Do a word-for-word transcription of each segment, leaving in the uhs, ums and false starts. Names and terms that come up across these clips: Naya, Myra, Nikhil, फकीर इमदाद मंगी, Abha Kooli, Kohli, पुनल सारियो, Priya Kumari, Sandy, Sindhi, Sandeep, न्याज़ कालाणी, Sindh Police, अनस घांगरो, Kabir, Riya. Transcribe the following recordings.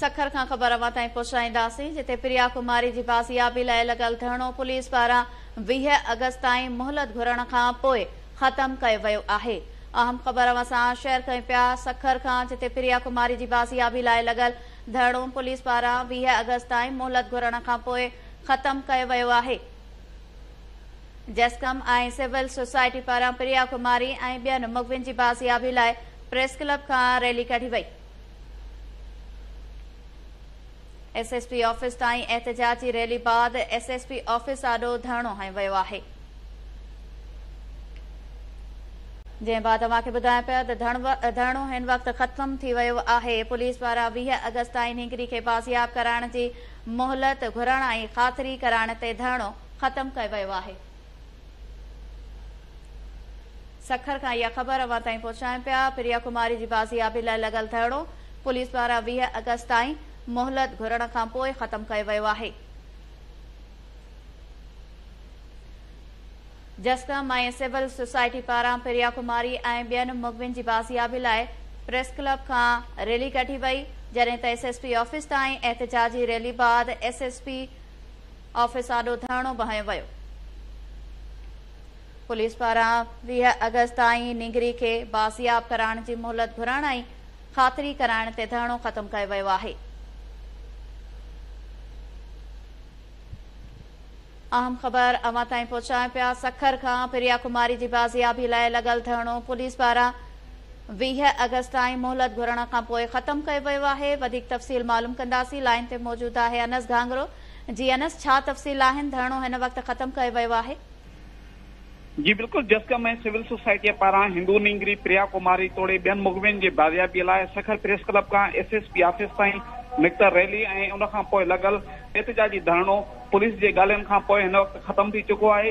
सखर का खबर अवां ताईं पहुंचाईंदासीं जिते प्रिया कुमारी की बाजियाबी लाइ लगल धरणो पुलिस पारा वीह अगस्त ताईं मोहलत घुरण खां पोइ खत्म कयो वियो आहे। अहम खबर अवां सां शेयर कयूं पिया। सखर का जिते प्रिया कुमारी की बाजियाबी लाइ लगल धरणो पुलिस पारा वीह अगस्त ताईं मोहलत घुरण खां पोइ खत्म कयो वियो आहे। जेस्कम ऐं सिविल सोसाइटी पारा प्रिया कुमारी ऐं ॿियनि मुग़वियुनि जी बाजियाबी लाइ प्रेस क्लब खां रैली कढी वई। एसएसपी ऑफिस ताईं एहतिजाजी रैली बाद एसएसपी ऑफिस आॾो धरणो हयो वियो आहे। जंहिं बाद तव्हांखे ॿुधायां पिया त धरणो हिन वक़्तु ख़त्म थी वियो आहे। पुलिस पारां वीह अगस्त ताईं हिकिड़ी खे बाज़ियाब कराइण जी मोहलत घुरण ऐं ख़ातिरी कराइण ते धरणो ख़त्म कयो वियो आहे। सखर का यह खबर अवां ताईं पहुंचाएं पिया। प्रिया कुमारी की बाज़ियाबी लाइ लगल धरणो पुलिस पारां वीह अगस्त ताईं मोहलत घुरण खां पोइ ख़त्म कयो वियो आहे। जस्कम ऐं सिविल सोसाइटी पारां प्रिया कुमारी ऐं ॿियनि मुग़वियुनि जी बाज़ियाबी लाइ प्रेस क्लब खां रैली कढी वई, जॾहिं त एसएसपी ऑफिस ताईं एहतिजाजी रैली बाद एसएसपी ऑफिस आॾो धरणो हयो वियो। पुलिस पारां वीह अगस्त ताईं निंगरी खे बाज़ियाब कराइण जी मोहलत घुरण ऐं ख़ातिरी कराइण ते धरणो ख़त्म कयो वियो आहे। अहम ख़बर अवां ताईं पहुचायूं पिया। सखर खां प्रिया कुमारी जी बाज़ियाबी लाइ लॻल धरणो पुलिस पारां वीह अगस्त ताईं मोहलत घुरण खां पोइ ख़त्म कयो वियो आहे। वधीक तफ़सील मालूम कंदासीं। लाइन ते मौजूद आहे अनस घांगरो। जी अनस, छा तफ़सील आहिनि? धरणो हिन वक़्तु ख़त्म कयो वियो आहे। जी बिल्कुल, जस्कम ऐं सिविल सोसाइटी पारा हिंदू निंगरी प्रिया कुमारी तोड़े बेन मुग़वियुनि जी बाज़ियाबी लाइ सखर प्रेस क्लब का एसएसपी ऑफिस ताईं निकतल रैली ऐं उन खां पोइ लगल एहतिजाजी धरणो पुलिस के गाल्हियुनि खां पोइ हिन वक़्तु खत्म थी चुको आहे।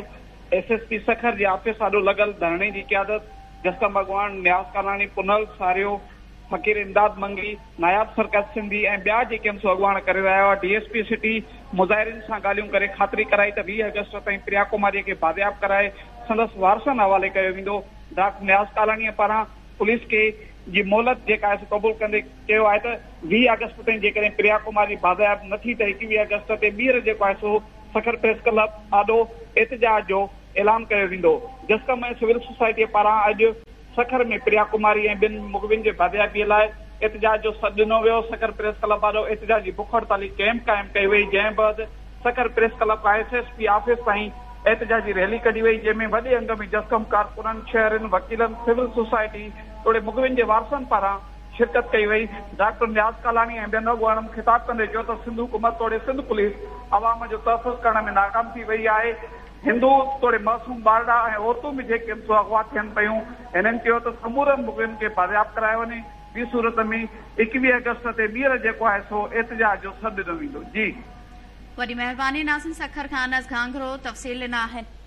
एसएसपी सखर के ऑफिस आॾो लगल धरणे की क़यादत जस्कम भगवान, न्याज़ कालाणी, पुनल सारियो, फकीर इमदाद मंगी, नायब सरकत सिंधी ऐं ॿिया जेके आहिनि सो अॻुवाण करे रहिया हुआ। डीएसपी सिटी मुज़ाहिरनि सां ॻाल्हियूं करे ख़ातिरी कराई त वीह अगस्त ताईं प्रिया कुमारी खे बाज़ियाब कराए संदसि वारसनि हवाले कयो वेंदो। डॉक्टर न्याज़ कालाणीअ पारां पुलिस के जी मोहलत जेका आहे क़बूल कंदे कयो आहे त वीह अगस्त ताईं जेकॾहिं प्रिया कुमारी बाज़ियाब न थी त एकवीह अगस्त ते ॿीहर जेको आहे सो सखर प्रेस क्लब आॾो एहतिजाज जो ऐलान कयो वेंदो। जस्कम ऐं सिविल सोसाइटी पारां अॼु सखर में प्रिया कुमारी ऐं ॿिनि मुग़वियुनि जे बाज़ियाबीअ लाइ एहतिजाज जो सॾु ॾिनो वियो। सखर प्रेस क्लब आॾो एहतिजाज जी बुख हड़ताली कैंप क़ाइमु कई वई, जंहिं बाद सखर प्रेस क्लब खां एसएसपी ऑफिस ताईं एहतिजाजी रैली कढी वई, जंहिंमें वॾे अंग में जस्कम कारकुननि, शहरनि, वकीलनि, सिविल सोसाइटी तोड़े मुग़वियुनि जे वारसनि पारां शिरकत कई वई। डॉक्टर न्याज़ कालाणी ऐं ॿियनि अॻुवाणनि ख़िताब कंदे चयो त सिंध हुकूमत तोड़े सिंध पुलिस आवाम जो तहफ़ुज़ करण में नाकाम थी वई आहे। हिंदू तोड़े मासूम ॿारड़ा ऐं औरतूं बि जेके सो अगवा थियनि पियूं, हिननि चयो त समूरनि मुग़वियुनि खे बाज़ियाब करायो वञे। ॿी सूरत में एकवीह अगस्त ते ॿीहर जेको आहे सो एहतिजाज जो सॾु ॾिनो वेंदो। जी वॾी महिरबानी नासिन। सखर खां अनस घांगरो तफ़सील न आहिनि।